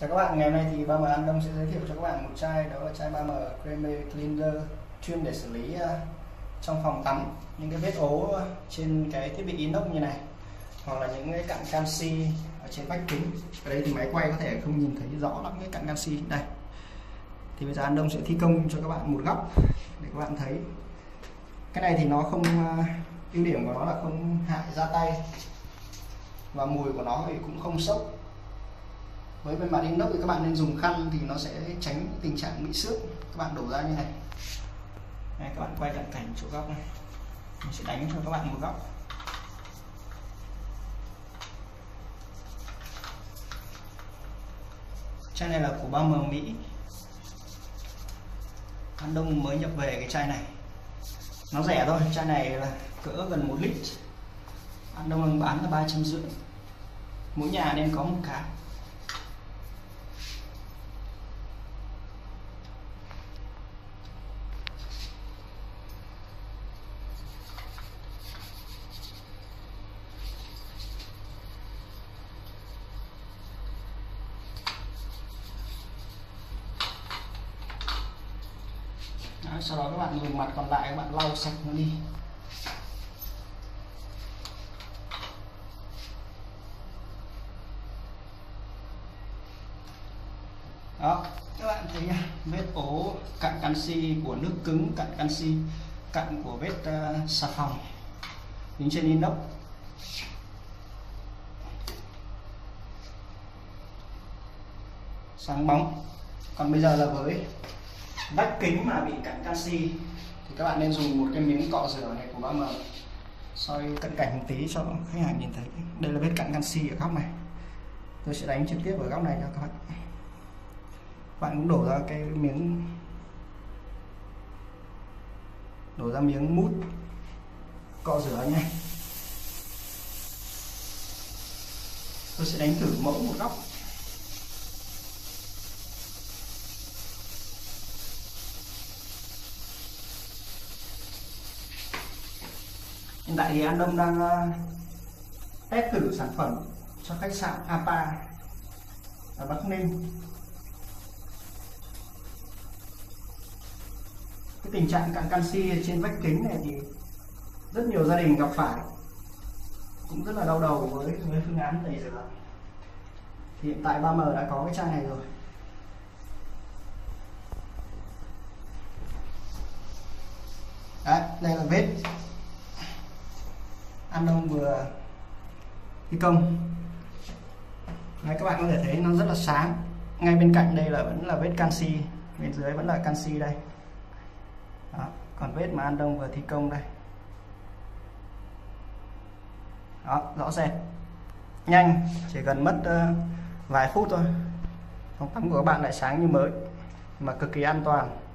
Chào các bạn, ngày hôm nay thì 3M An Đông sẽ giới thiệu cho các bạn một chai, đó là chai 3M Creme Cleaner chuyên để xử lý trong phòng tắm những cái vết ố trên cái thiết bị inox như này, hoặc là những cái cặn canxi ở trên vách kính. Ở đây thì máy quay có thể không nhìn thấy rõ lắm cái cặn canxi đây. Thì bây giờ An Đông sẽ thi công cho các bạn một góc để các bạn thấy. Cái này thì nó không, ưu điểm của nó là không hại da tay và mùi của nó thì cũng không xốc. Với bên mặt inox thì các bạn nên dùng khăn thì nó sẽ tránh tình trạng bị xước. Các bạn đổ ra như này. Đây, các bạn quay cận cảnh chỗ góc này. Mình sẽ đánh cho các bạn một góc. Chai này là của 3M Mỹ. An Đông mới nhập về cái chai này. Nó rẻ thôi, chai này là cỡ gần 1 lít. An Đông bán là 350. Mỗi nhà nên có một cái. Sau đó các bạn dùng mặt còn lại các bạn lau sạch nó đi. Đó, các bạn thấy nha, vết ố, cặn canxi của nước cứng, cặn canxi, cặn của vết xà phòng dính trên inox. Sáng bóng. Còn bây giờ là với vách kính mà bị cặn canxi thì các bạn nên dùng một cái miếng cọ rửa này của 3M soi cận cảnh một tí cho khách hàng nhìn thấy. Đây là vết cặn canxi ở góc này. Tôi sẽ đánh trực tiếp ở góc này cho các bạn. Bạn cũng đổ ra cái miếng, đổ ra miếng mút cọ rửa nha. Tôi sẽ đánh thử mẫu một góc. Hiện tại thì An Đông đang test thử sản phẩm cho khách sạn APA ở Bắc Ninh. Cái tình trạng cặn canxi trên vách kính này thì rất nhiều gia đình gặp phải, cũng rất là đau đầu với phương án tẩy rửa. Thì hiện tại 3M đã có cái chai này rồi. Đấy, đây là vết An Đông vừa thi công. Đấy, các bạn có thể thấy nó rất là sáng. Ngay bên cạnh đây là vẫn là vết canxi, bên dưới vẫn là canxi đây. Đó, còn vết mà An Đông vừa thi công đây. Đó, rõ rệt. Nhanh, chỉ cần mất vài phút thôi. Phòng tắm của các bạn lại sáng như mới mà cực kỳ an toàn.